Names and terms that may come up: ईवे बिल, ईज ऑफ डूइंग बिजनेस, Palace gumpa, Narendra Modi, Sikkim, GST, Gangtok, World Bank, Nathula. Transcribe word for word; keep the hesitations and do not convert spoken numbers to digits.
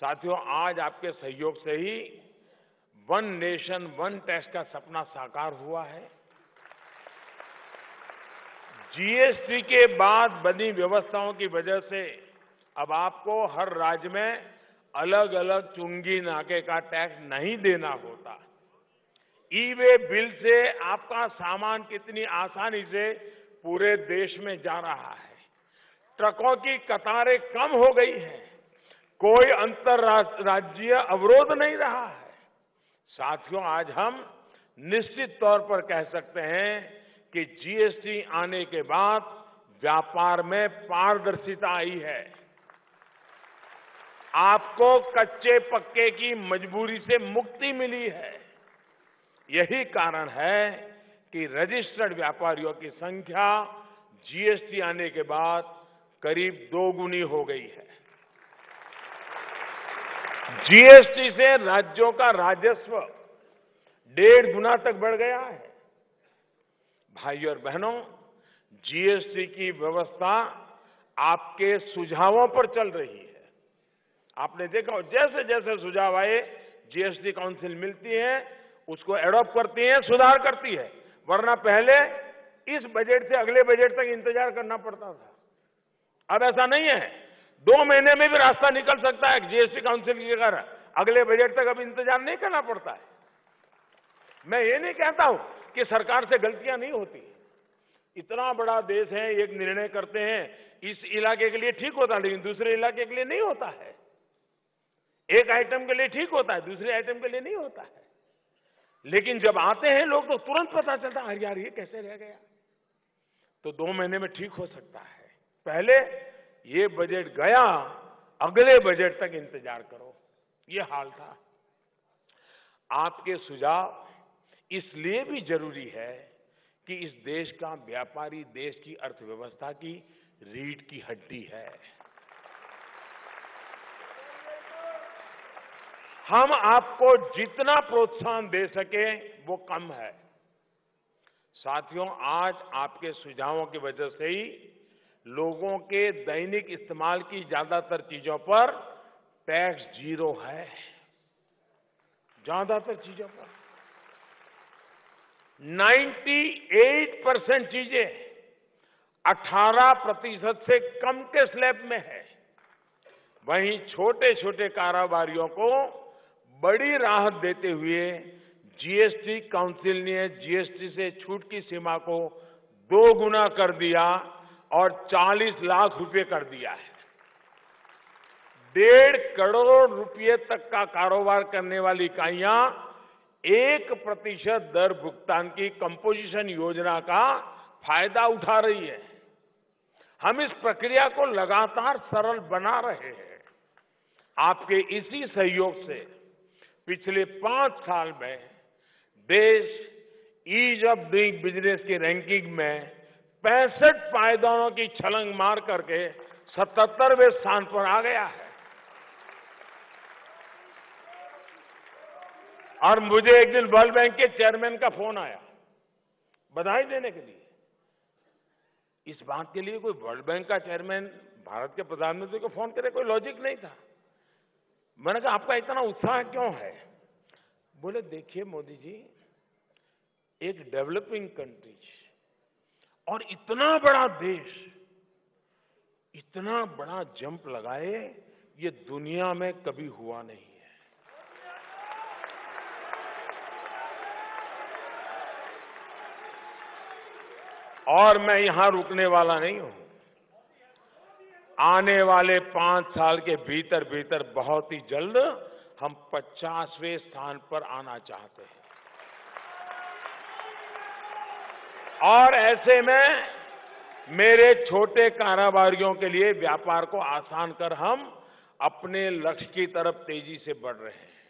साथियों, आज आपके सहयोग से ही वन नेशन वन टैक्स का सपना साकार हुआ है। जीएसटी के बाद बनी व्यवस्थाओं की वजह से अब आपको हर राज्य में अलग अलग चुंगी नाके का टैक्स नहीं देना होता। ईवे बिल से आपका सामान कितनी आसानी से पूरे देश में जा रहा है। ट्रकों की कतारें कम हो गई हैं, कोई अंतर्राज्यीय अवरोध नहीं रहा है। साथियों, आज हम निश्चित तौर पर कह सकते हैं कि जीएसटी आने के बाद व्यापार में पारदर्शिता आई है। आपको कच्चे पक्के की मजबूरी से मुक्ति मिली है। यही कारण है कि रजिस्टर्ड व्यापारियों की संख्या जीएसटी आने के बाद करीब दोगुनी हो गई है। जीएसटी से राज्यों का राजस्व डेढ़ गुना तक बढ़ गया है। भाइयों और बहनों, जीएसटी की व्यवस्था आपके सुझावों पर चल रही है। आपने देखा, जैसे जैसे सुझाव आए जीएसटी काउंसिल मिलती है, उसको एडॉप्ट करती है, सुधार करती है। वरना पहले इस बजट से अगले बजट तक इंतजार करना पड़ता था। अब ऐसा नहीं है, दो महीने में भी रास्ता निकल सकता है जीएसटी काउंसिल की जगह। अगले बजट तक अब इंतजार नहीं करना पड़ता है। मैं ये नहीं कहता हूं कि सरकार से गलतियां नहीं होती। इतना बड़ा देश है, एक निर्णय करते हैं, इस इलाके के लिए ठीक होता है लेकिन दूसरे इलाके के लिए नहीं होता है। एक आइटम के लिए ठीक होता है, दूसरे आइटम के लिए नहीं होता है। लेकिन जब आते हैं लोग तो तुरंत पता चलता है, अरे यार ये कैसे रह गया। तो दो महीने में ठीक हो सकता है। पहले ये बजट गया, अगले बजट तक इंतजार करो, ये हाल था। आपके सुझाव इसलिए भी जरूरी है कि इस देश का व्यापारी देश की अर्थव्यवस्था की रीढ़ की हड्डी है। हम आपको जितना प्रोत्साहन दे सके वो कम है। साथियों, आज आपके सुझावों की वजह से ही लोगों के दैनिक इस्तेमाल की ज्यादातर चीजों पर टैक्स जीरो है। ज्यादातर चीजों पर अट्ठानवे परसेंट चीजें अठारह प्रतिशत से कम के स्लैब में है। वहीं छोटे छोटे कारोबारियों को बड़ी राहत देते हुए जीएसटी काउंसिल ने जीएसटी से छूट की सीमा को दो गुना कर दिया और चालीस लाख रुपए कर दिया है। डेढ़ करोड़ रुपए तक का कारोबार करने वाली इकाइयां एक प्रतिशत दर भुगतान की कंपोजिशन योजना का फायदा उठा रही है। हम इस प्रक्रिया को लगातार सरल बना रहे हैं। आपके इसी सहयोग से पिछले पांच साल में देश ईज ऑफ डूइंग बिजनेस की रैंकिंग में पैंसठ पायदानों की छलंग मार करके सतहत्तरवें स्थान पर आ गया है। और मुझे एक दिन वर्ल्ड बैंक के चेयरमैन का फोन आया बधाई देने के लिए। इस बात के लिए कोई वर्ल्ड बैंक का चेयरमैन भारत के प्रधानमंत्री को फोन करे, कोई लॉजिक नहीं था। मैंने कहा आपका इतना उत्साह क्यों है? बोले देखिए मोदी जी, एक डेवलपिंग कंट्री और इतना बड़ा देश इतना बड़ा जंप लगाए, ये दुनिया में कभी हुआ नहीं है। और मैं यहां रुकने वाला नहीं हूं। आने वाले पांच साल के भीतर भीतर बहुत ही जल्द हम पचासवें स्थान पर आना चाहते हैं। और ऐसे में मेरे छोटे कारोबारियों के लिए व्यापार को आसान कर हम अपने लक्ष्य की तरफ तेजी से बढ़ रहे हैं।